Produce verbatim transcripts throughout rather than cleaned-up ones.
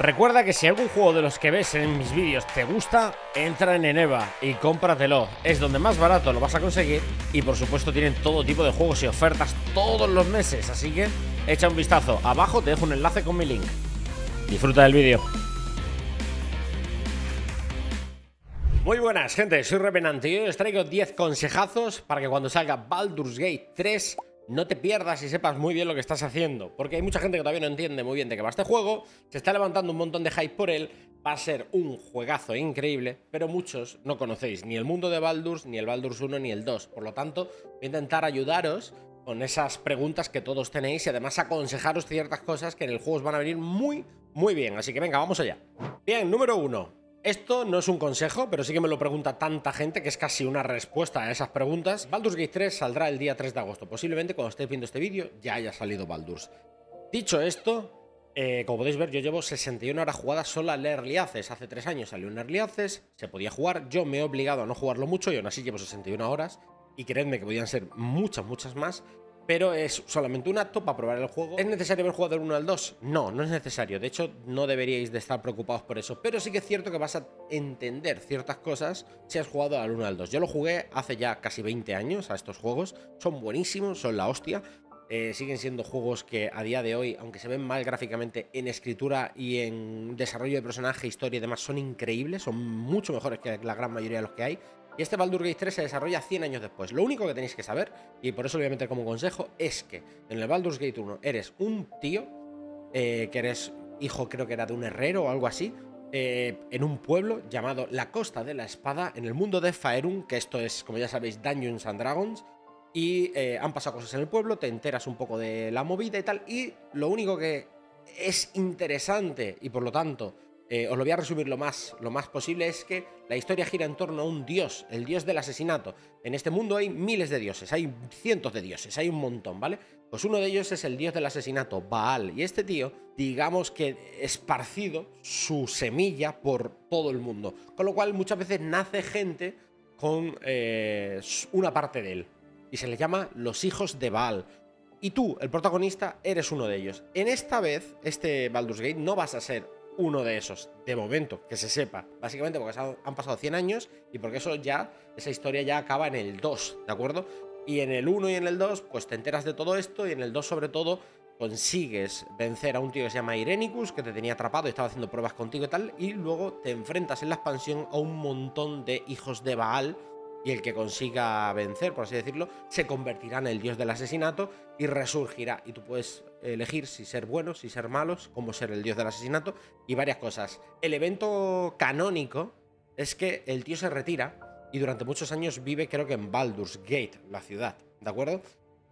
Recuerda que si algún juego de los que ves en mis vídeos te gusta, entra en Eneba y cómpratelo. Es donde más barato lo vas a conseguir y por supuesto tienen todo tipo de juegos y ofertas todos los meses, así que echa un vistazo. Abajo te dejo un enlace con mi link. Disfruta del vídeo. Muy buenas, gente, soy Revenant y hoy os traigo diez consejazos para que cuando salga Baldur's Gate tres no te pierdas y sepas muy bien lo que estás haciendo, porque hay mucha gente que todavía no entiende muy bien de qué va este juego, se está levantando un montón de hype por él, va a ser un juegazo increíble, pero muchos no conocéis ni el mundo de Baldur's, ni el Baldur's uno, ni el dos, por lo tanto voy a intentar ayudaros con esas preguntas que todos tenéis y además aconsejaros ciertas cosas que en el juego os van a venir muy, muy bien, así que venga, vamos allá. Bien, número uno. Esto no es un consejo, pero sí que me lo pregunta tanta gente que es casi una respuesta a esas preguntas. Baldur's Gate tres saldrá el día tres de agosto. Posiblemente cuando estéis viendo este vídeo ya haya salido Baldur's. Dicho esto, eh, como podéis ver, yo llevo sesenta y una horas jugadas solo al Early Access. Hace tres años salió un Early Access, se podía jugar. Yo me he obligado a no jugarlo mucho y aún así llevo sesenta y una horas. Y creedme que podían ser muchas, muchas más. Pero es solamente un acto para probar el juego. ¿Es necesario haber jugado del uno al dos? No, no es necesario. De hecho, no deberíais de estar preocupados por eso. Pero sí que es cierto que vas a entender ciertas cosas si has jugado al uno al dos. Yo lo jugué hace ya casi veinte años a estos juegos. Son buenísimos, son la hostia. Eh, siguen siendo juegos que a día de hoy, aunque se ven mal gráficamente, en escritura y en desarrollo de personaje, historia y demás, son increíbles. Son mucho mejores que la gran mayoría de los que hay. Y este Baldur's Gate tres se desarrolla cien años después. Lo único que tenéis que saber, y por eso lo voy a meter como consejo, es que en el Baldur's Gate uno eres un tío, eh, que eres hijo, creo que era de un herrero o algo así, eh, en un pueblo llamado La Costa de la Espada, en el mundo de Faerun, que esto es, como ya sabéis, Dungeons and Dragons, y eh, han pasado cosas en el pueblo, te enteras un poco de la movida y tal, y lo único que es interesante, y por lo tanto... Eh, os lo voy a resumir lo más, lo más posible, es que la historia gira en torno a un dios, el dios del asesinato. En este mundo hay miles de dioses, hay cientos de dioses, hay un montón, ¿vale? Pues uno de ellos es el dios del asesinato, Baal, y este tío, digamos que esparcido su semilla por todo el mundo, con lo cual muchas veces nace gente con eh, una parte de él, y se le llama los hijos de Baal. Y tú, el protagonista, eres uno de ellos. En esta vez, este Baldur's Gate, no vas a ser uno de esos, de momento, que se sepa. Básicamente porque han pasado cien años y porque eso ya, esa historia ya acaba en el dos, ¿de acuerdo? Y en el uno y en el dos, pues te enteras de todo esto y en el dos, sobre todo, consigues vencer a un tío que se llama Irenicus, que te tenía atrapado y estaba haciendo pruebas contigo y tal, y luego te enfrentas en la expansión a un montón de hijos de Baal y el que consiga vencer, por así decirlo, se convertirá en el dios del asesinato y resurgirá. Y tú puedes elegir si ser buenos, si ser malos, cómo ser el dios del asesinato y varias cosas. El evento canónico es que el tío se retira y durante muchos años vive, creo que en Baldur's Gate, la ciudad, ¿de acuerdo?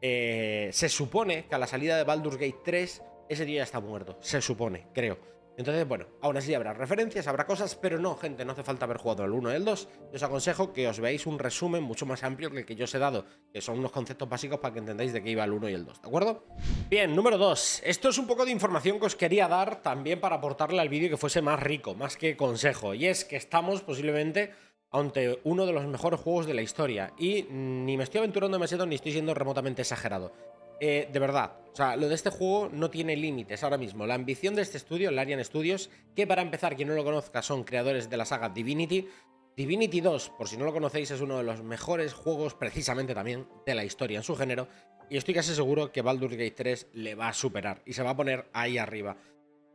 Eh, se supone que a la salida de Baldur's Gate tres ese tío ya está muerto, se supone, creo. Entonces, bueno, aún así habrá referencias, habrá cosas, pero no, gente, no hace falta haber jugado el uno y el dos. Yo os aconsejo que os veáis un resumen mucho más amplio que el que yo os he dado, que son unos conceptos básicos para que entendáis de qué iba el uno y el dos, ¿de acuerdo? Bien, número dos. Esto es un poco de información que os quería dar también para aportarle al vídeo que fuese más rico, más que consejo. Y es que estamos posiblemente ante uno de los mejores juegos de la historia. Y ni me estoy aventurando demasiado ni estoy siendo remotamente exagerado. Eh, de verdad, o sea, lo de este juego no tiene límites ahora mismo. La ambición de este estudio, Larian Studios, que para empezar, quien no lo conozca, son creadores de la saga Divinity. Divinity dos, por si no lo conocéis, es uno de los mejores juegos, precisamente también, de la historia en su género. Y estoy casi seguro que Baldur's Gate tres le va a superar y se va a poner ahí arriba.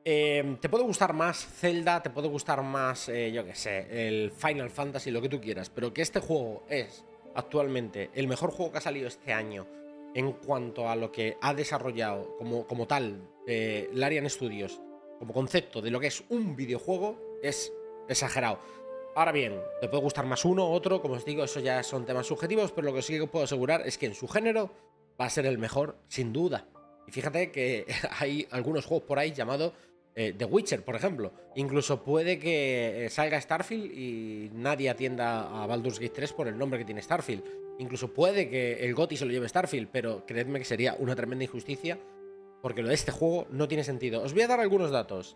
Eh, te puede gustar más Zelda, te puede gustar más, eh, yo qué sé, el Final Fantasy, lo que tú quieras, pero que este juego es actualmente el mejor juego que ha salido este año en cuanto a lo que ha desarrollado como, como tal eh, Larian Studios, como concepto de lo que es un videojuego, es exagerado. Ahora bien, te puede gustar más uno, otro, como os digo, eso ya son temas subjetivos, pero lo que sí que os puedo asegurar es que en su género va a ser el mejor, sin duda. Y fíjate que hay algunos juegos por ahí llamados eh, The Witcher, por ejemplo. Incluso puede que salga Starfield y nadie atienda a Baldur's Gate tres por el nombre que tiene Starfield. Incluso puede que el GOTY se lo lleve Starfield, pero creedme que sería una tremenda injusticia porque lo de este juego no tiene sentido. Os voy a dar algunos datos.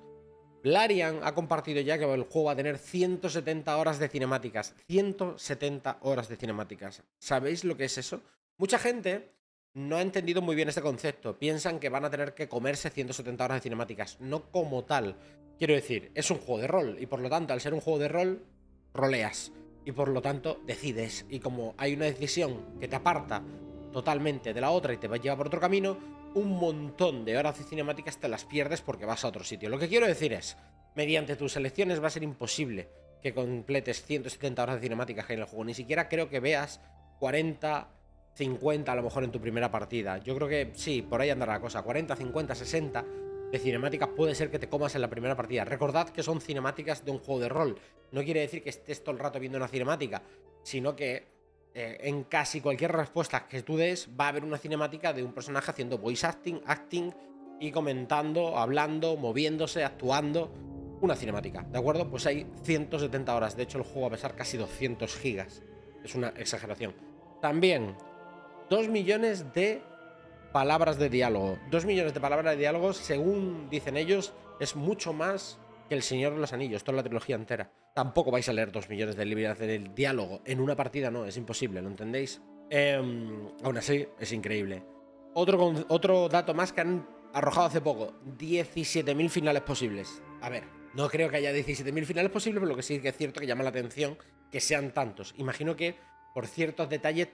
Larian ha compartido ya que el juego va a tener ciento setenta horas de cinemáticas. ciento setenta horas de cinemáticas. ¿Sabéis lo que es eso? Mucha gente no ha entendido muy bien este concepto. Piensan que van a tener que comerse ciento setenta horas de cinemáticas. No como tal. Quiero decir, es un juego de rol y por lo tanto, al ser un juego de rol, roleas y por lo tanto decides. Y como hay una decisión que te aparta totalmente de la otra y te va a llevar por otro camino, un montón de horas de cinemáticas te las pierdes porque vas a otro sitio. Lo que quiero decir es, mediante tus elecciones va a ser imposible que completes ciento setenta horas de cinemáticas que hay en el juego. Ni siquiera creo que veas cuarenta, cincuenta a lo mejor en tu primera partida. Yo creo que sí, por ahí andará la cosa. cuarenta, cincuenta, sesenta de cinemáticas puede ser que te comas en la primera partida. Recordad que son cinemáticas de un juego de rol. No quiere decir que estés todo el rato viendo una cinemática, sino que eh, en casi cualquier respuesta que tú des va a haber una cinemática de un personaje haciendo voice acting, acting y comentando, hablando, moviéndose, actuando. Una cinemática, ¿de acuerdo? Pues hay ciento setenta horas. De hecho, el juego va a pesar casi doscientos gigas. Es una exageración. También, dos millones de palabras de diálogo. dos millones de palabras de diálogo, según dicen ellos, es mucho más que El Señor de los Anillos, toda la trilogía entera. Tampoco vais a leer dos millones de libras de diálogo en una partida, no, es imposible, ¿lo entendéis? Eh, aún así, es increíble. Otro, otro dato más que han arrojado hace poco, diecisiete mil finales posibles. A ver, no creo que haya diecisiete mil finales posibles, pero lo que sí que es cierto que llama la atención que sean tantos. Imagino que por ciertos detalles,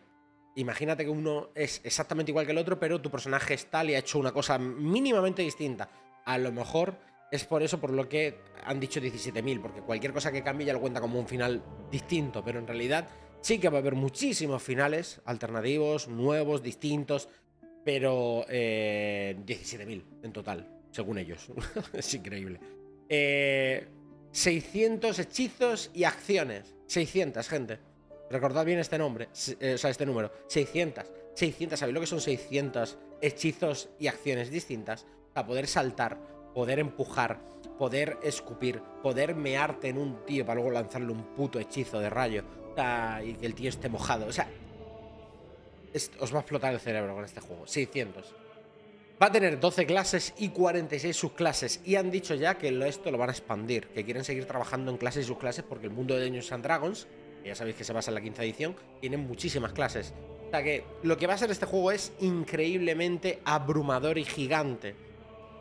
imagínate que uno es exactamente igual que el otro, pero tu personaje es tal y ha hecho una cosa mínimamente distinta. A lo mejor es por eso por lo que han dicho diecisiete mil, porque cualquier cosa que cambie ya lo cuenta como un final distinto, pero en realidad sí que va a haber muchísimos finales alternativos, nuevos, distintos, pero eh, diecisiete mil en total, según ellos. Es increíble. Eh, seiscientos hechizos y acciones. seiscientos, gente. Recordad bien este nombre, eh, o sea, este número. seiscientos, seiscientos, ¿sabéis lo que son seiscientos hechizos y acciones distintas? Para poder saltar, poder empujar, poder escupir, poder mearte en un tío para luego lanzarle un puto hechizo de rayo, ah, y que el tío esté mojado. O sea, es, os va a explotar el cerebro con este juego. seiscientos. Va a tener doce clases y cuarenta y seis subclases. Y han dicho ya que esto lo van a expandir, que quieren seguir trabajando en clases y subclases porque el mundo de Dungeons and Dragons, que ya sabéis que se basa en la quinta edición, tienen muchísimas clases. O sea que lo que va a ser este juego es increíblemente abrumador y gigante.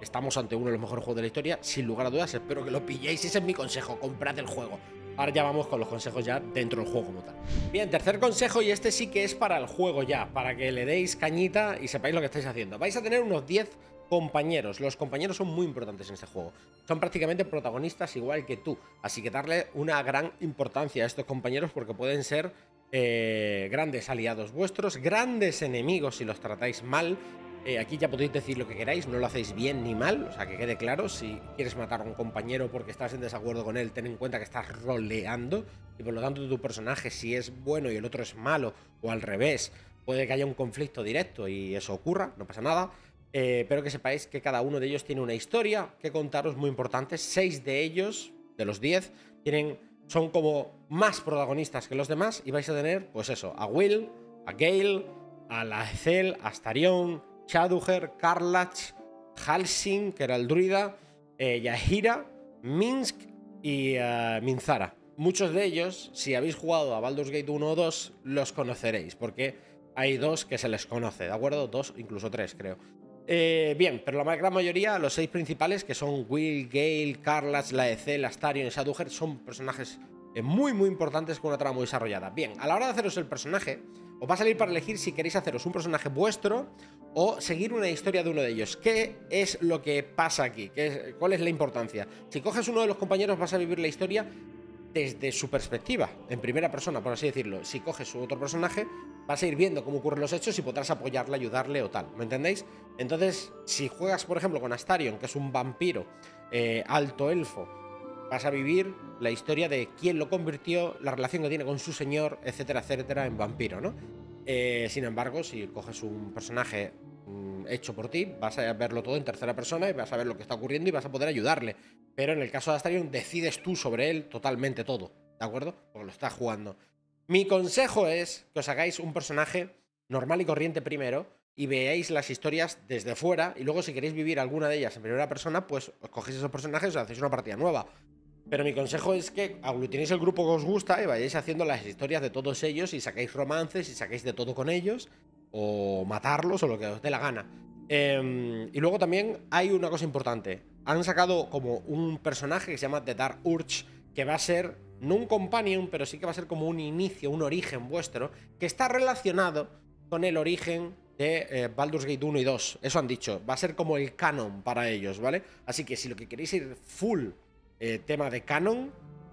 Estamos ante uno de los mejores juegos de la historia, sin lugar a dudas. Espero que lo pilléis, ese es mi consejo, comprad el juego. Ahora ya vamos con los consejos ya dentro del juego como tal. Bien, tercer consejo, y este sí que es para el juego ya, para que le deis cañita y sepáis lo que estáis haciendo. Vais a tener unos diez compañeros. Los compañeros son muy importantes en este juego. Son prácticamente protagonistas igual que tú. Así que darle una gran importancia a estos compañeros porque pueden ser eh, grandes aliados vuestros, grandes enemigos si los tratáis mal. Eh, aquí ya podéis decir lo que queráis, no lo hacéis bien ni mal, o sea que quede claro. Si quieres matar a un compañero porque estás en desacuerdo con él, ten en cuenta que estás roleando y por lo tanto tu personaje, si es bueno y el otro es malo o al revés, puede que haya un conflicto directo y eso ocurra, no pasa nada. Eh, pero que sepáis que cada uno de ellos tiene una historia que contaros muy importante. Seis de ellos, de los diez, tienen, son como más protagonistas que los demás y vais a tener, pues eso, a Wyll, a Gale, a Lae'zel, a Astarion, Shadowheart, Karlach, Halsin, que era el druida, eh, Jaheira, Minsc y uh, Minthara. Muchos de ellos, si habéis jugado a Baldur's Gate uno o dos, los conoceréis, porque hay dos que se les conoce, ¿de acuerdo? Dos, incluso tres, creo. Eh, bien, pero la gran mayoría, los seis principales, que son Wyll, Gale, Karlach, Lae'zel, Astarion y Shadowheart, son personajes eh, muy, muy importantes con una trama muy desarrollada. Bien, a la hora de haceros el personaje, os va a salir para elegir si queréis haceros un personaje vuestro o seguir una historia de uno de ellos. ¿Qué es lo que pasa aquí? ¿Qué es, ¿Cuál es la importancia? Si coges uno de los compañeros vas a vivir la historia desde su perspectiva, en primera persona, por así decirlo. Si coges otro personaje vas a ir viendo cómo ocurren los hechos y podrás apoyarle, ayudarle o tal, ¿me entendéis? Entonces, si juegas, por ejemplo, con Astarion, que es un vampiro, eh, alto elfo, vas a vivir la historia de quién lo convirtió, la relación que tiene con su señor, etcétera, etcétera, en vampiro, ¿no? Eh, sin embargo, si coges un personaje mm, hecho por ti, vas a verlo todo en tercera persona y vas a ver lo que está ocurriendo y vas a poder ayudarle. Pero en el caso de Astarion, decides tú sobre él totalmente todo, ¿de acuerdo? Porque lo estás jugando. Mi consejo es que os hagáis un personaje normal y corriente primero y veáis las historias desde fuera y luego si queréis vivir alguna de ellas en primera persona, pues os cogéis esos personajes y os hacéis una partida nueva. Pero mi consejo es que aglutinéis el grupo que os gusta y vayáis haciendo las historias de todos ellos y saquéis romances y saquéis de todo con ellos o matarlos o lo que os dé la gana. Eh, y luego también hay una cosa importante. han sacado como un personaje que se llama The Dark Urge, que va a ser, no un companion, pero sí que va a ser como un inicio, un origen vuestro, que está relacionado con el origen de eh, Baldur's Gate uno y dos. Eso han dicho, va a ser como el canon para ellos, ¿vale? Así que si lo que queréis ir full eh, tema de canon,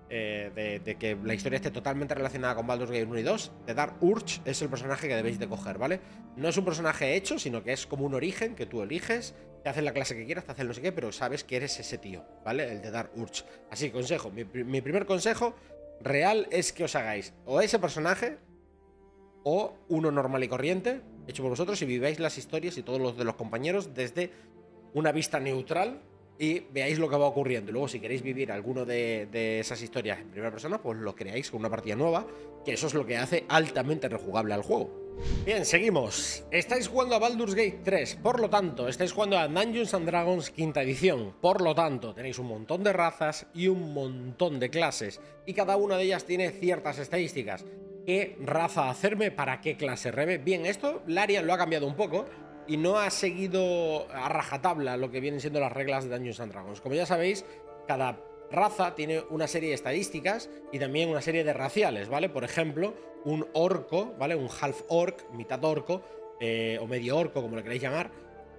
eh, de, de que la historia esté totalmente relacionada con Baldur's Gate uno y dos, The Dark Urge es el personaje que debéis de coger, ¿vale? No es un personaje hecho, sino que es como un origen que tú eliges, te haces la clase que quieras, te haces no sé qué, pero sabes que eres ese tío, ¿vale? El The Dark Urge. Así, consejo, mi, mi primer consejo real es que os hagáis o ese personaje o uno normal y corriente, hecho por vosotros, y viváis las historias y todos los de los compañeros desde una vista neutral y veáis lo que va ocurriendo. Y luego, si queréis vivir alguno de, de esas historias en primera persona, pues lo creáis con una partida nueva, que eso es lo que hace altamente rejugable al juego. Bien, seguimos. Estáis jugando a Baldur's Gate tres, por lo tanto, estáis jugando a Dungeons and Dragons quinta edición. Por lo tanto, tenéis un montón de razas y un montón de clases, y cada una de ellas tiene ciertas estadísticas. ¿Qué raza hacerme? ¿Para qué clase rebe? Bien, esto Larian lo ha cambiado un poco y no ha seguido a rajatabla lo que vienen siendo las reglas de Dungeons and Dragons. Como ya sabéis, cada raza tiene una serie de estadísticas y también una serie de raciales, ¿vale? Por ejemplo, un orco, ¿vale? Un half orc, mitad orco, eh, o medio orco, como lo queréis llamar,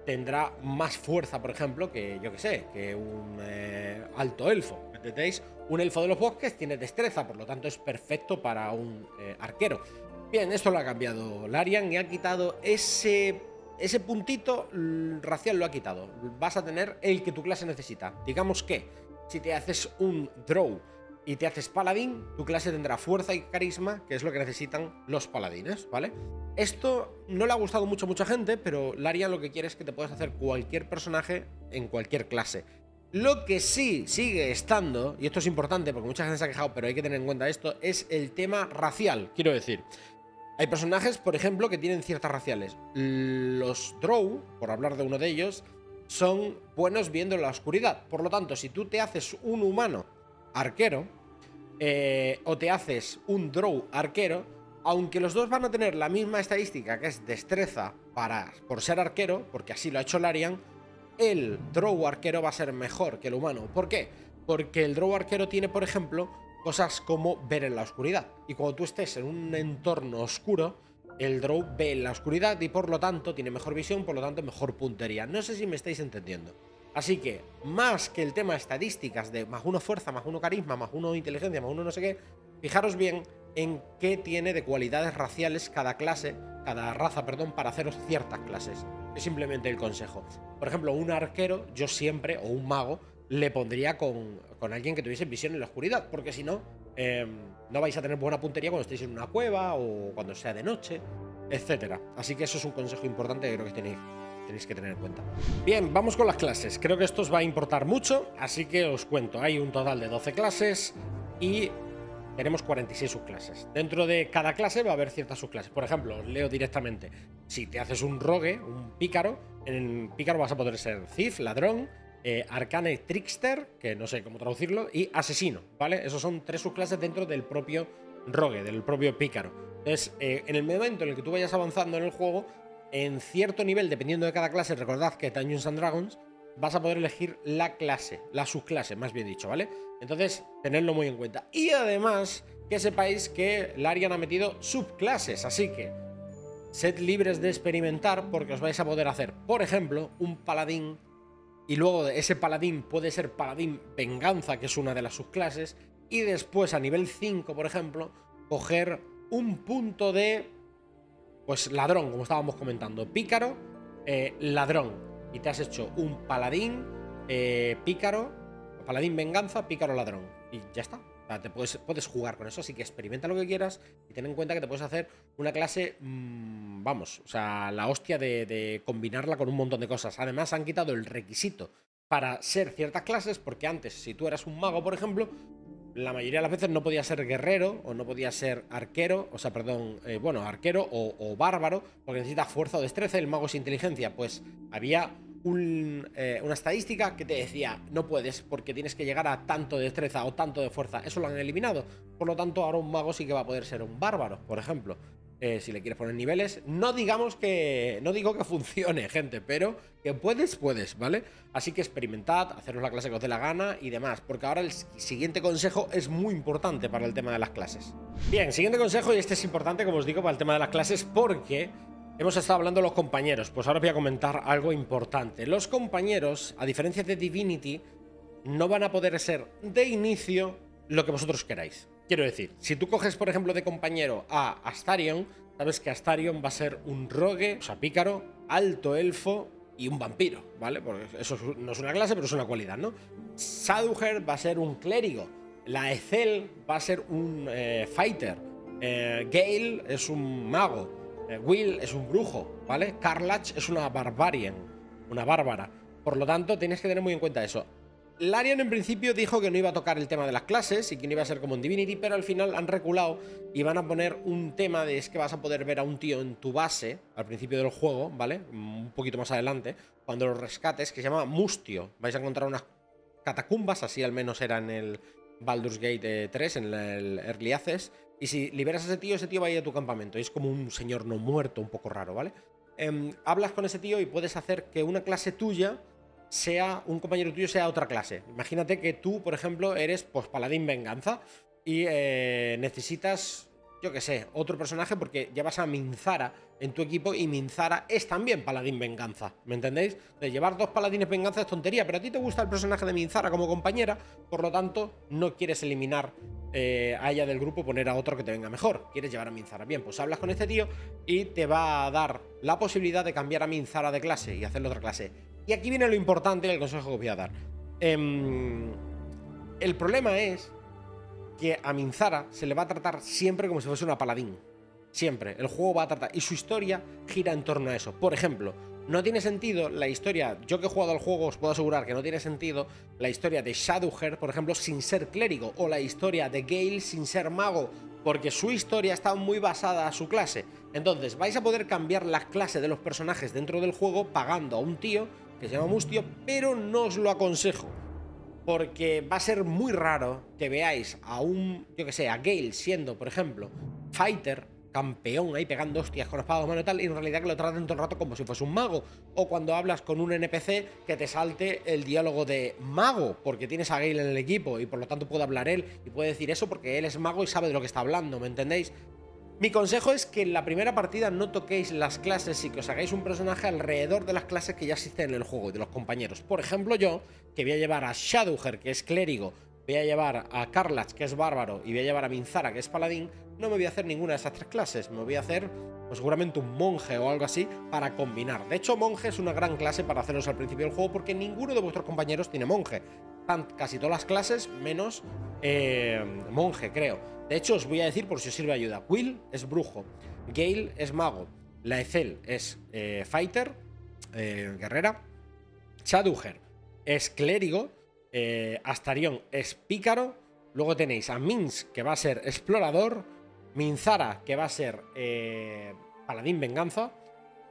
tendrá más fuerza, por ejemplo, que, yo que sé, que un eh, alto elfo. ¿Entendéis? Un elfo de los bosques tiene destreza, por lo tanto es perfecto para un eh, arquero. Bien, esto lo ha cambiado Larian y ha quitado ese, ese puntito racial, lo ha quitado. Vas a tener el que tu clase necesita. Digamos que si te haces un drow y te haces paladín, tu clase tendrá fuerza y carisma, que es lo que necesitan los paladines, ¿vale? Esto no le ha gustado mucho a mucha gente, pero Larian lo que quiere es que te puedas hacer cualquier personaje en cualquier clase. Lo que sí sigue estando, y esto es importante porque mucha gente se ha quejado, pero hay que tener en cuenta esto, es el tema racial, quiero decir. Hay personajes, por ejemplo, que tienen ciertas raciales. Los drow, por hablar de uno de ellos, son buenos viendo la oscuridad. Por lo tanto, si tú te haces un humano arquero, eh, o te haces un drow arquero, aunque los dos van a tener la misma estadística, que es destreza para, por ser arquero, porque así lo ha hecho Larian, el drow arquero va a ser mejor que el humano. ¿Por qué? Porque el drow arquero tiene, por ejemplo, cosas como ver en la oscuridad. Y cuando tú estés en un entorno oscuro, el drow ve en la oscuridad y por lo tanto tiene mejor visión, por lo tanto mejor puntería. No sé si me estáis entendiendo. Así que, más que el tema estadísticas de más uno fuerza, más uno carisma, más uno inteligencia, más uno no sé qué, fijaros bien en qué tiene de cualidades raciales cada clase, cada raza, perdón, para haceros ciertas clases. Es simplemente el consejo. Por ejemplo, un arquero, yo siempre, o un mago, le pondría con, con alguien que tuviese visión en la oscuridad, porque si no, eh, no vais a tener buena puntería cuando estéis en una cueva o cuando sea de noche, etcétera. Así que eso es un consejo importante que creo que tenéis, tenéis que tener en cuenta. Bien, vamos con las clases. Creo que esto os va a importar mucho, así que os cuento. Hay un total de doce clases y tenemos cuarenta y seis subclases. Dentro de cada clase va a haber ciertas subclases. Por ejemplo, os leo directamente. Si te haces un rogue, un pícaro, en pícaro vas a poder ser thief, ladrón, eh, arcane, trickster, que no sé cómo traducirlo, y asesino, ¿vale? Esos son tres subclases dentro del propio rogue, del propio pícaro. Entonces, eh, en el momento en el que tú vayas avanzando en el juego, en cierto nivel, dependiendo de cada clase, recordad que Dungeons and Dragons, vas a poder elegir la clase, la subclase, más bien dicho, ¿vale? Entonces, tenedlo muy en cuenta. Y además, que sepáis que Larian ha metido subclases, así que sed libres de experimentar porque os vais a poder hacer, por ejemplo, un paladín, y luego ese paladín puede ser paladín venganza, que es una de las subclases, y después a nivel cinco, por ejemplo, coger un punto de, pues, ladrón, como estábamos comentando, pícaro, eh, ladrón. Y te has hecho un paladín, eh, pícaro, paladín venganza, pícaro ladrón. Y ya está. O sea, te puedes, puedes jugar con eso, así que experimenta lo que quieras y ten en cuenta que te puedes hacer una clase, mmm, vamos, o sea, la hostia de, de combinarla con un montón de cosas. Además, han quitado el requisito para ser ciertas clases, porque antes, si tú eras un mago, por ejemplo, la mayoría de las veces no podía ser guerrero o no podía ser arquero, o sea, perdón, eh, bueno, arquero o, o bárbaro, porque necesita fuerza o destreza, el mago es inteligencia. Pues había un, eh, una estadística que te decía, no puedes porque tienes que llegar a tanto de destreza o tanto de fuerza. Eso lo han eliminado, por lo tanto ahora un mago sí que va a poder ser un bárbaro, por ejemplo. Eh, si le quieres poner niveles, no digamos que, no digo que funcione, gente, pero que puedes, puedes, ¿vale? Así que experimentad, haceros la clase que os dé la gana y demás, porque ahora el siguiente consejo es muy importante para el tema de las clases. Bien, siguiente consejo, y este es importante, como os digo, para el tema de las clases, porque hemos estado hablando de los compañeros, pues ahora os voy a comentar algo importante. Los compañeros, a diferencia de Divinity, no van a poder ser de inicio lo que vosotros queráis. Quiero decir, si tú coges, por ejemplo, de compañero a Astarion, sabes que Astarion va a ser un rogue, o sea, pícaro, alto elfo y un vampiro, ¿vale? Porque eso no es una clase, pero es una cualidad, ¿no? Shadowheart va a ser un clérigo, Lae'zel va a ser un eh, fighter, eh, Gale es un mago, eh, Wyll es un brujo, ¿vale? Karlach es una barbarian, una bárbara. Por lo tanto, tienes que tener muy en cuenta eso. Larian en principio dijo que no iba a tocar el tema de las clases y que no iba a ser como en Divinity, pero al final han reculado y van a poner un tema de es que vas a poder ver a un tío en tu base al principio del juego, ¿vale? Un poquito más adelante, cuando los rescates, que se llama Mustio. Vais a encontrar unas catacumbas, así al menos era en el Baldur's Gate tres, en el Early Access, y si liberas a ese tío, ese tío va a ir a tu campamento. Y es como un señor no muerto, un poco raro, ¿vale? Eh, hablas con ese tío y puedes hacer que una clase tuya sea un compañero tuyo, sea otra clase. Imagínate que tú, por ejemplo, eres pues paladín venganza y eh, necesitas, yo qué sé, otro personaje porque llevas a Minthara en tu equipo y Minthara es también paladín venganza, ¿me entendéis? De llevar dos paladines venganza es tontería, pero a ti te gusta el personaje de Minthara como compañera, por lo tanto no quieres eliminar eh, a ella del grupo, poner a otro que te venga mejor, quieres llevar a Minthara. Bien, pues hablas con este tío y te va a dar la posibilidad de cambiar a Minthara de clase y hacerle otra clase. Y aquí viene lo importante y el consejo que os voy a dar. Eh, el problema es que a Minthara se le va a tratar siempre como si fuese una paladín. Siempre. El juego va a tratar. Y su historia gira en torno a eso. Por ejemplo, no tiene sentido la historia. Yo que he jugado al juego os puedo asegurar que no tiene sentido la historia de Shadowheart, por ejemplo, sin ser clérigo. O la historia de Gale sin ser mago. Porque su historia está muy basada a su clase. Entonces, vais a poder cambiar las clases de los personajes dentro del juego pagando a un tío que se llama Mustio, pero no os lo aconsejo, porque va a ser muy raro que veáis a un, yo que sé, a Gale siendo, por ejemplo, fighter, campeón, ahí pegando hostias con espadas, mano y tal, y en realidad que lo traten todo el rato como si fuese un mago, o cuando hablas con un N P C que te salte el diálogo de mago, porque tienes a Gale en el equipo, y por lo tanto puede hablar él, y puede decir eso porque él es mago y sabe de lo que está hablando, ¿me entendéis? Mi consejo es que en la primera partida no toquéis las clases y que os hagáis un personaje alrededor de las clases que ya existen en el juego, de los compañeros. Por ejemplo, yo, que voy a llevar a Shadowheart, que es clérigo, voy a llevar a Karlach, que es bárbaro, y voy a llevar a Minthara, que es paladín, no me voy a hacer ninguna de esas tres clases. Me voy a hacer, pues, seguramente un monje o algo así para combinar. De hecho, monje es una gran clase para haceros al principio del juego porque ninguno de vuestros compañeros tiene monje. Están casi todas las clases menos eh, monje, creo. De hecho, os voy a decir por si os sirve ayuda. Wyll es brujo, Gale es mago, Lae'zel es eh, fighter, eh, guerrera, Shadowheart es clérigo, eh, Astarion es pícaro, luego tenéis a Minsc, que va a ser explorador, Minthara, que va a ser eh, paladín venganza,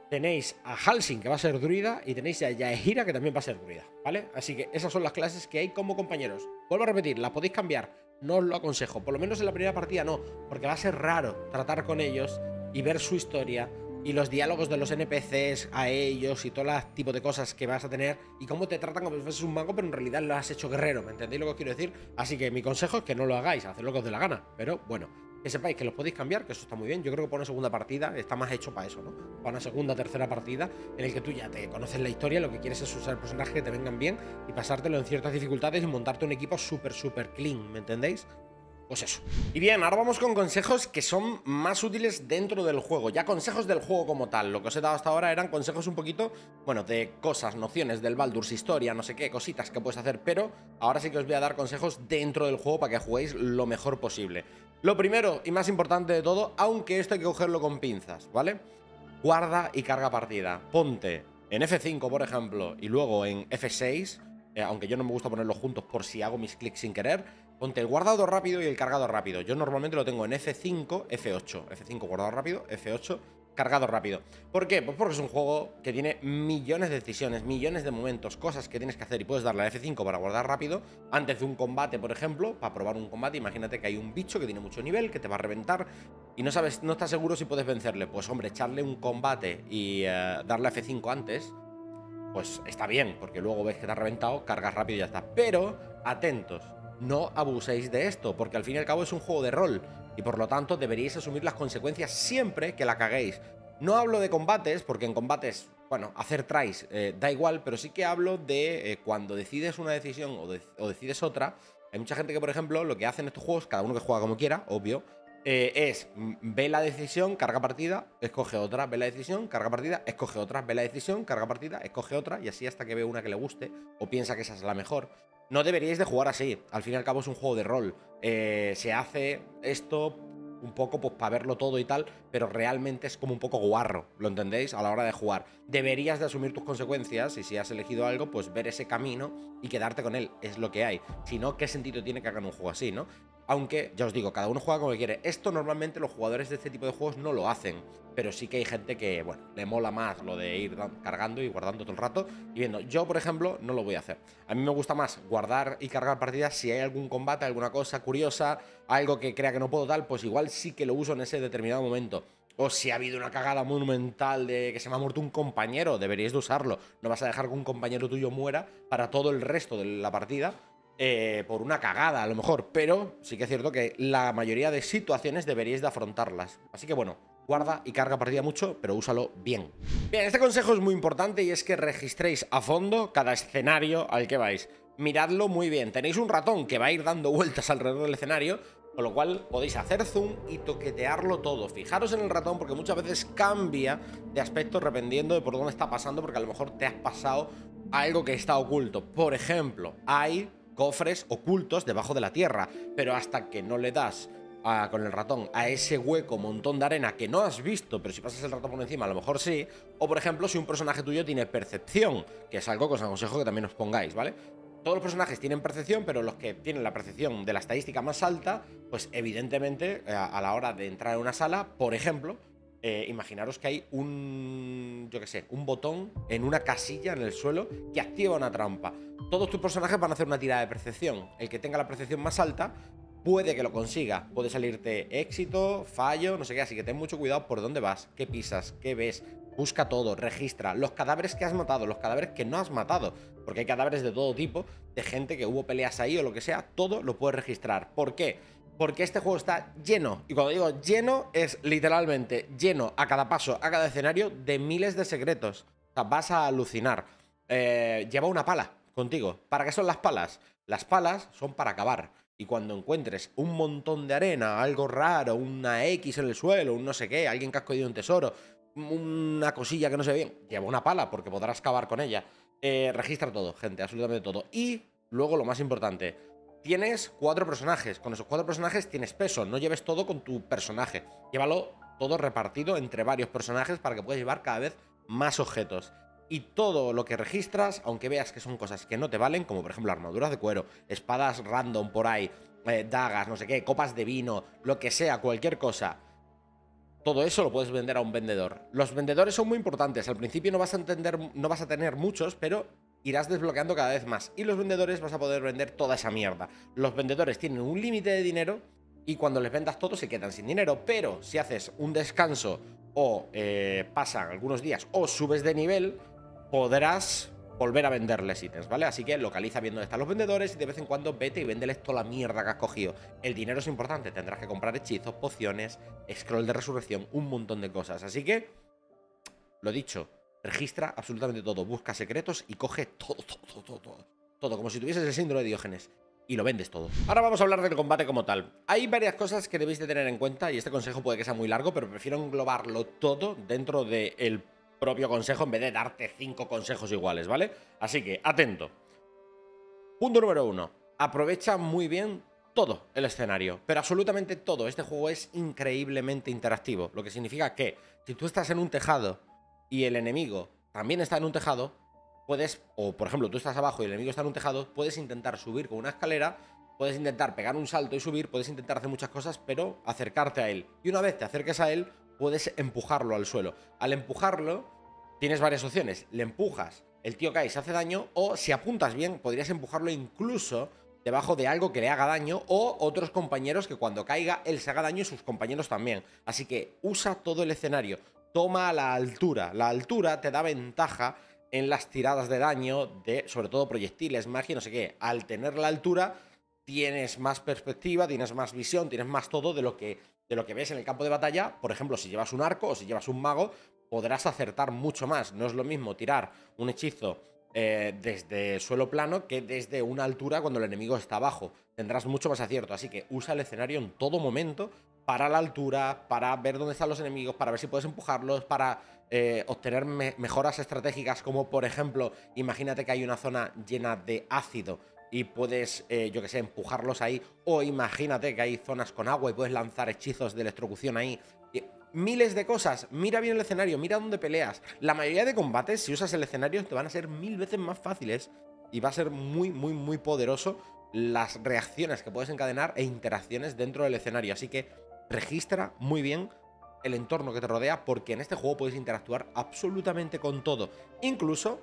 tenéis a Halsin, que va a ser druida, y tenéis a Jaheira, que también va a ser druida, ¿vale? Así que esas son las clases que hay como compañeros. Vuelvo a repetir, las podéis cambiar. No os lo aconsejo, por lo menos en la primera partida no, porque va a ser raro tratar con ellos y ver su historia y los diálogos de los N P Cs a ellos y todo el tipo de cosas que vas a tener y cómo te tratan como si fueses un mago, pero en realidad lo has hecho guerrero, ¿me entendéis lo que os quiero decir? Así que mi consejo es que no lo hagáis, haced lo que os dé la gana, pero bueno, que sepáis que los podéis cambiar, que eso está muy bien. Yo creo que para una segunda partida está más hecho para eso, ¿no? Para una segunda, tercera partida en el que tú ya te conoces la historia, lo que quieres es usar personajes que te vengan bien y pasártelo en ciertas dificultades y montarte un equipo súper, súper clean, ¿me entendéis? Pues eso. Y bien, ahora vamos con consejos que son más útiles dentro del juego. Ya consejos del juego como tal. Lo que os he dado hasta ahora eran consejos un poquito, bueno, de cosas, nociones del Baldur's, historia, no sé qué, cositas que puedes hacer. Pero ahora sí que os voy a dar consejos dentro del juego para que juguéis lo mejor posible. Lo primero y más importante de todo, aunque esto hay que cogerlo con pinzas, ¿vale? Guarda y carga partida. Ponte en F cinco, por ejemplo, y luego en F seis... aunque yo no me gusta ponerlos juntos por si hago mis clics sin querer, ponte el guardado rápido y el cargado rápido. Yo normalmente lo tengo en F cinco, F ocho, F cinco guardado rápido, F ocho cargado rápido. ¿Por qué? Pues porque es un juego que tiene millones de decisiones, millones de momentos, cosas que tienes que hacer y puedes darle a efe cinco para guardar rápido antes de un combate, por ejemplo, para probar un combate. Imagínate que hay un bicho que tiene mucho nivel, que te va a reventar y no sabes, no estás seguro si puedes vencerle. Pues hombre, echarle un combate y uh, darle a efe cinco antes, pues está bien, porque luego ves que te ha reventado, cargas rápido y ya está. Pero atentos, no abuséis de esto, porque al fin y al cabo es un juego de rol y por lo tanto deberíais asumir las consecuencias siempre que la caguéis. No hablo de combates, porque en combates, bueno, hacer tries eh, da igual, pero sí que hablo de eh, cuando decides una decisión o, de, o decides otra. Hay mucha gente que, por ejemplo, lo que hacen estos juegos, cada uno que juega como quiera, obvio, eh, es ve la decisión, carga partida, escoge otra, ve la decisión, carga partida, escoge otra, ve la decisión, carga partida, escoge otra, y así hasta que ve una que le guste o piensa que esa es la mejor. No deberíais de jugar así, al fin y al cabo es un juego de rol. Eh, se hace esto un poco pues para verlo todo y tal, pero realmente es como un poco guarro, ¿lo entendéis? A la hora de jugar. Deberías de asumir tus consecuencias y si has elegido algo, pues ver ese camino y quedarte con él, es lo que hay. Si no, ¿qué sentido tiene que hagan un juego así, no? Aunque, ya os digo, cada uno juega como quiere. Esto normalmente los jugadores de este tipo de juegos no lo hacen, pero sí que hay gente que, bueno, le mola más lo de ir cargando y guardando todo el rato y viendo. Yo, por ejemplo, no lo voy a hacer. A mí me gusta más guardar y cargar partidas si hay algún combate, alguna cosa curiosa, algo que crea que no puedo tal, pues igual sí que lo uso en ese determinado momento. O si ha habido una cagada monumental de que se me ha muerto un compañero, deberíais de usarlo. No vas a dejar que un compañero tuyo muera para todo el resto de la partida. Eh, por una cagada a lo mejor, pero sí que es cierto que la mayoría de situaciones deberíais de afrontarlas. Así que bueno, guarda y carga partida mucho, pero úsalo bien. Bien, este consejo es muy importante y es que registréis a fondo cada escenario al que vais. Miradlo muy bien, tenéis un ratón que va a ir dando vueltas alrededor del escenario, con lo cual podéis hacer zoom y toquetearlo todo. Fijaros en el ratón porque muchas veces cambia de aspecto dependiendo de por dónde está pasando, porque a lo mejor te has pasado algo que está oculto. Por ejemplo, hay cofres ocultos debajo de la tierra, pero hasta que no le das a, con el ratón a ese hueco montón de arena que no has visto, pero si pasas el ratón por encima a lo mejor sí. O por ejemplo, si un personaje tuyo tiene percepción, que es algo que os aconsejo que también os pongáis, ¿vale? Todos los personajes tienen percepción, pero los que tienen la percepción de la estadística más alta, pues evidentemente a, a la hora de entrar en una sala, por ejemplo, eh, imaginaros que hay un, yo qué sé, un botón en una casilla en el suelo que activa una trampa. Todos tus personajes van a hacer una tirada de percepción. El que tenga la percepción más alta puede que lo consiga. Puede salirte éxito, fallo, no sé qué. Así que ten mucho cuidado por dónde vas, qué pisas, qué ves. Busca todo, registra los cadáveres que has matado, los cadáveres que no has matado. Porque hay cadáveres de todo tipo, de gente que hubo peleas ahí o lo que sea. Todo lo puedes registrar. ¿Por qué? Porque este juego está lleno. Y cuando digo lleno, es literalmente lleno a cada paso, a cada escenario, de miles de secretos. O sea, vas a alucinar. Eh, lleva una pala contigo. ¿Para qué son las palas? Las palas son para cavar. Y cuando encuentres un montón de arena, algo raro, una X en el suelo, un no sé qué, alguien que ha escondido un tesoro, una cosilla que no se ve bien, lleva una pala porque podrás cavar con ella. Eh, registra todo, gente, absolutamente todo. Y luego lo más importante, tienes cuatro personajes. Con esos cuatro personajes tienes peso. No lleves todo con tu personaje. Llévalo todo repartido entre varios personajes para que puedas llevar cada vez más objetos. Y todo lo que registras, aunque veas que son cosas que no te valen, como por ejemplo armaduras de cuero, espadas random por ahí, eh, dagas, no sé qué, copas de vino, lo que sea, cualquier cosa, todo eso lo puedes vender a un vendedor. Los vendedores son muy importantes. Al principio no vas a entender, no vas a tener muchos, pero irás desbloqueando cada vez más. Y los vendedores vas a poder vender toda esa mierda. Los vendedores tienen un límite de dinero y cuando les vendas todo se quedan sin dinero. Pero si haces un descanso o eh, pasan algunos días o subes de nivel, podrás volver a venderles ítems, ¿vale? Así que localiza bien dónde están los vendedores y de vez en cuando vete y véndeles toda la mierda que has cogido. El dinero es importante, tendrás que comprar hechizos, pociones, scroll de resurrección, un montón de cosas. Así que, lo dicho, registra absolutamente todo, busca secretos y coge todo, todo, todo, todo, todo, como si tuvieses el síndrome de Diógenes. Y lo vendes todo. Ahora vamos a hablar del combate como tal. Hay varias cosas que debéis de tener en cuenta y este consejo puede que sea muy largo, pero prefiero englobarlo todo dentro del propio consejo en vez de darte cinco consejos iguales, ¿vale? Así que, atento. Punto número uno. Aprovecha muy bien todo el escenario, pero absolutamente todo. Este juego es increíblemente interactivo, lo que significa que si tú estás en un tejado y el enemigo también está en un tejado, puedes, o por ejemplo, tú estás abajo y el enemigo está en un tejado, puedes intentar subir con una escalera, puedes intentar pegar un salto y subir, puedes intentar hacer muchas cosas, pero acercarte a él. Y una vez te acerques a él, puedes empujarlo al suelo. Al empujarlo, tienes varias opciones. Le empujas, el tío cae y se hace daño, o si apuntas bien, podrías empujarlo incluso debajo de algo que le haga daño, o otros compañeros que cuando caiga él se haga daño y sus compañeros también. Así que usa todo el escenario. Toma la altura. La altura te da ventaja en las tiradas de daño de, sobre todo, proyectiles, magia, no sé qué. Al tener la altura, tienes más perspectiva, tienes más visión, tienes más todo de lo que, de lo que ves en el campo de batalla. Por ejemplo, si llevas un arco o si llevas un mago, podrás acertar mucho más. No es lo mismo tirar un hechizo eh, desde suelo plano que desde una altura cuando el enemigo está abajo. Tendrás mucho más acierto, así que usa el escenario en todo momento para la altura, para ver dónde están los enemigos, para ver si puedes empujarlos, para eh, obtener me mejoras estratégicas, como por ejemplo, imagínate que hay una zona llena de ácido y puedes, eh, yo que sé, empujarlos ahí, o imagínate que hay zonas con agua y puedes lanzar hechizos de electrocución ahí. Miles de cosas. Mira bien el escenario, mira dónde peleas. La mayoría de combates, si usas el escenario, te van a ser mil veces más fáciles y va a ser muy, muy, muy poderoso las reacciones que puedes encadenar e interacciones dentro del escenario. Así que registra muy bien el entorno que te rodea, porque en este juego puedes interactuar absolutamente con todo. Incluso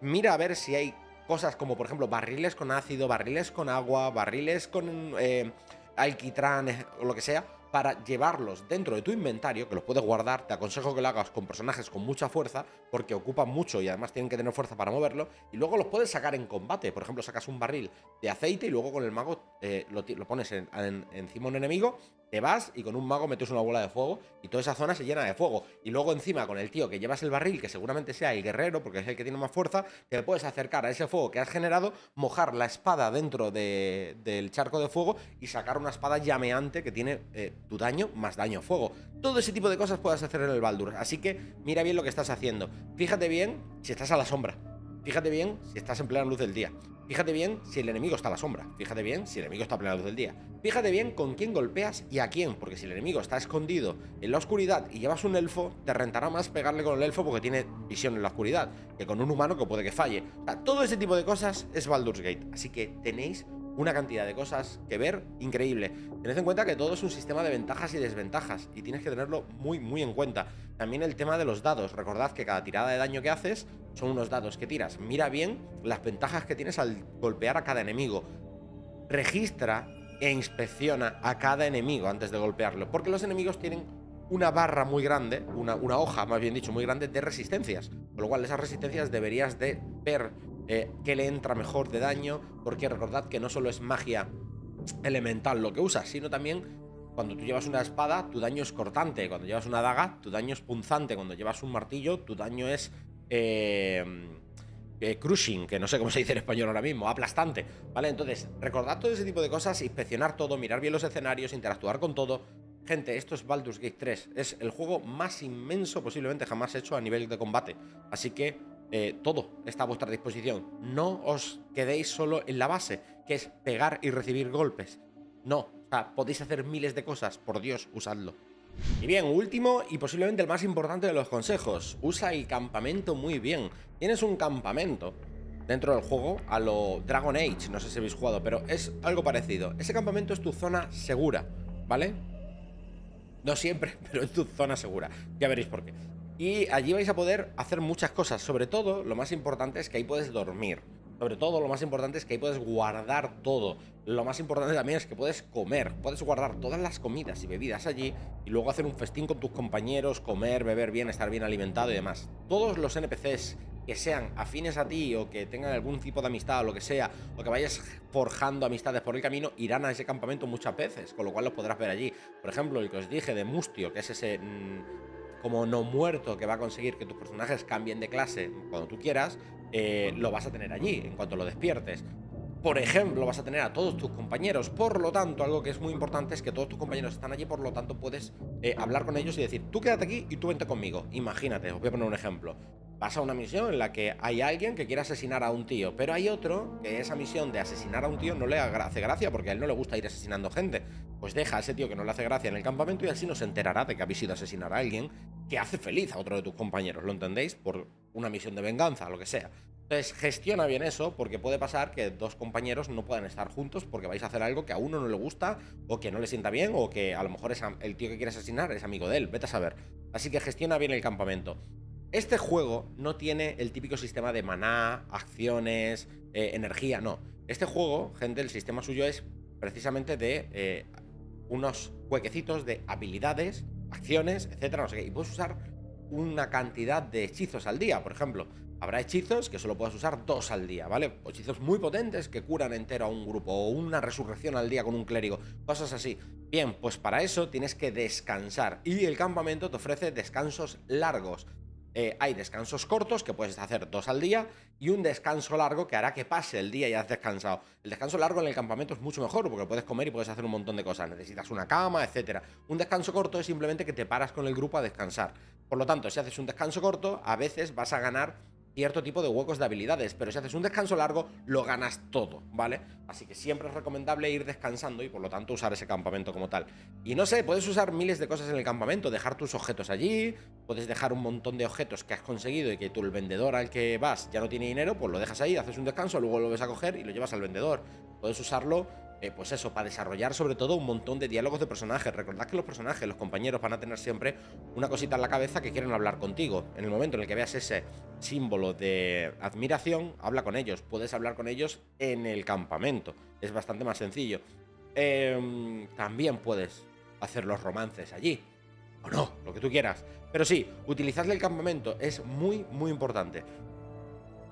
mira a ver si hay cosas como, por ejemplo, barriles con ácido, barriles con agua, barriles con eh, alquitrán o lo que sea, para llevarlos dentro de tu inventario, que los puedes guardar. Te aconsejo que lo hagas con personajes con mucha fuerza, porque ocupan mucho y además tienen que tener fuerza para moverlo, y luego los puedes sacar en combate. Por ejemplo, sacas un barril de aceite y luego con el mago eh, lo, lo pones en, en, encima de un enemigo, te vas y con un mago metes una bola de fuego y toda esa zona se llena de fuego. Y luego encima con el tío que llevas el barril, que seguramente sea el guerrero porque es el que tiene más fuerza, te puedes acercar a ese fuego que has generado, mojar la espada dentro de, del charco de fuego y sacar una espada llameante que tiene... Eh, tu daño más daño fuego. Todo ese tipo de cosas puedes hacer en el Baldur. Así que mira bien lo que estás haciendo. Fíjate bien si estás a la sombra. Fíjate bien si estás en plena luz del día. Fíjate bien si el enemigo está a la sombra. Fíjate bien si el enemigo está a plena luz del día. Fíjate bien con quién golpeas y a quién, porque si el enemigo está escondido en la oscuridad y llevas un elfo, te rentará más pegarle con el elfo porque tiene visión en la oscuridad que con un humano que puede que falle. O sea, todo ese tipo de cosas es Baldur's Gate. Así que tenéis una cantidad de cosas que ver increíble. Tened en cuenta que todo es un sistema de ventajas y desventajas y tienes que tenerlo muy, muy en cuenta. También el tema de los dados. Recordad que cada tirada de daño que haces son unos dados que tiras. Mira bien las ventajas que tienes al golpear a cada enemigo. Registra e inspecciona a cada enemigo antes de golpearlo, porque los enemigos tienen una barra muy grande, una, una hoja, más bien dicho, muy grande de resistencias. Con lo cual esas resistencias deberías de ver Eh, que le entra mejor de daño, porque recordad que no solo es magia elemental lo que usas, sino también cuando tú llevas una espada, tu daño es cortante, cuando llevas una daga, tu daño es punzante, cuando llevas un martillo, tu daño es eh, eh, crushing, que no sé cómo se dice en español ahora mismo, aplastante, ¿vale? Entonces, recordad todo ese tipo de cosas, inspeccionar todo, mirar bien los escenarios, interactuar con todo. Gente, esto es Baldur's Gate tres, es el juego más inmenso posiblemente jamás hecho a nivel de combate, así que eh, todo está a vuestra disposición. No os quedéis solo en la base, que es pegar y recibir golpes. No, o sea, podéis hacer miles de cosas, por Dios, usadlo. Y bien, último y posiblemente el más importante de los consejos, usa el campamento muy bien. Tienes un campamento dentro del juego a lo Dragon Age, no sé si habéis jugado, pero es algo parecido. Ese campamento es tu zona segura, ¿vale? No siempre, pero es tu zona segura. Ya veréis por qué. Y allí vais a poder hacer muchas cosas. Sobre todo, lo más importante es que ahí puedes dormir. Sobre todo, lo más importante es que ahí puedes guardar todo. Lo más importante también es que puedes comer. Puedes guardar todas las comidas y bebidas allí y luego hacer un festín con tus compañeros, comer, beber bien, estar bien alimentado y demás. Todos los N P Cs que sean afines a ti o que tengan algún tipo de amistad o lo que sea, o que vayas forjando amistades por el camino, irán a ese campamento muchas veces, con lo cual los podrás ver allí. Por ejemplo, el que os dije de Mustio, que es ese mmm, como no muerto que va a conseguir que tus personajes cambien de clase cuando tú quieras, eh, lo vas a tener allí en cuanto lo despiertes. Por ejemplo, vas a tener a todos tus compañeros, por lo tanto, algo que es muy importante es que todos tus compañeros están allí, por lo tanto puedes eh, hablar con ellos y decir, tú quédate aquí y tú vente conmigo. Imagínate, os voy a poner un ejemplo. Vas a una misión en la que hay alguien que quiere asesinar a un tío, pero hay otro que esa misión de asesinar a un tío no le hace gracia porque a él no le gusta ir asesinando gente. Pues deja a ese tío que no le hace gracia en el campamento y así no se enterará de que habéis ido a asesinar a alguien que hace feliz a otro de tus compañeros, ¿lo entendéis? Por una misión de venganza, lo que sea. Entonces gestiona bien eso, porque puede pasar que dos compañeros no puedan estar juntos porque vais a hacer algo que a uno no le gusta o que no le sienta bien, o que a lo mejor es el tío que quiere asesinar es amigo de él, vete a saber. Así que gestiona bien el campamento. Este juego no tiene el típico sistema de maná, acciones, eh, energía, no. Este juego, gente, el sistema suyo es precisamente de eh, unos huequecitos de habilidades, acciones, etcétera, no sé qué. Y puedes usar una cantidad de hechizos al día, por ejemplo. Habrá hechizos que solo puedas usar dos al día, ¿vale? Hechizos muy potentes que curan entero a un grupo, o una resurrección al día con un clérigo, cosas así. Bien, pues para eso tienes que descansar, y el campamento te ofrece descansos largos. Eh, hay descansos cortos, que puedes hacer dos al día, y un descanso largo que hará que pase el día y has descansado. El descanso largo en el campamento es mucho mejor, porque puedes comer y puedes hacer un montón de cosas. Necesitas una cama, etcétera. Un descanso corto es simplemente que te paras con el grupo a descansar. Por lo tanto, si haces un descanso corto, a veces vas a ganar cierto tipo de huecos de habilidades, pero si haces un descanso largo, lo ganas todo, ¿vale? Así que siempre es recomendable ir descansando y por lo tanto usar ese campamento como tal. Y no sé, puedes usar miles de cosas en el campamento, dejar tus objetos allí, puedes dejar un montón de objetos que has conseguido y que tú, el vendedor al que vas, ya no tiene dinero, pues lo dejas ahí, haces un descanso, luego lo ves a coger y lo llevas al vendedor. Puedes usarlo, eh, pues eso, para desarrollar sobre todo un montón de diálogos de personajes. Recordad que los personajes, los compañeros, van a tener siempre una cosita en la cabeza que quieren hablar contigo. En el momento en el que veas ese símbolo de admiración, habla con ellos. Puedes hablar con ellos en el campamento, es bastante más sencillo. eh, También puedes hacer los romances allí, o no, lo que tú quieras. Pero sí, utilizadle el campamento, es muy, muy importante.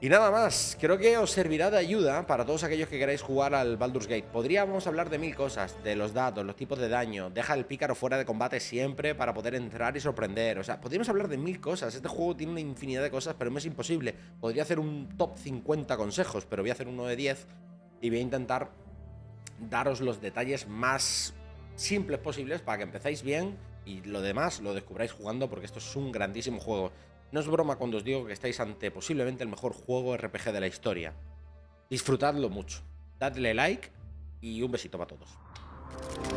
Y nada más, creo que os servirá de ayuda para todos aquellos que queráis jugar al Baldur's Gate. Podríamos hablar de mil cosas, de los datos, los tipos de daño, deja el pícaro fuera de combate siempre para poder entrar y sorprender. O sea, podríamos hablar de mil cosas, este juego tiene una infinidad de cosas, pero me es imposible. Podría hacer un top cincuenta consejos, pero voy a hacer uno de diez y voy a intentar daros los detalles más simples posibles para que empecéis bien y lo demás lo descubráis jugando, porque esto es un grandísimo juego. No es broma cuando os digo que estáis ante posiblemente el mejor juego R P G de la historia. Disfrutadlo mucho, dadle like y un besito para todos.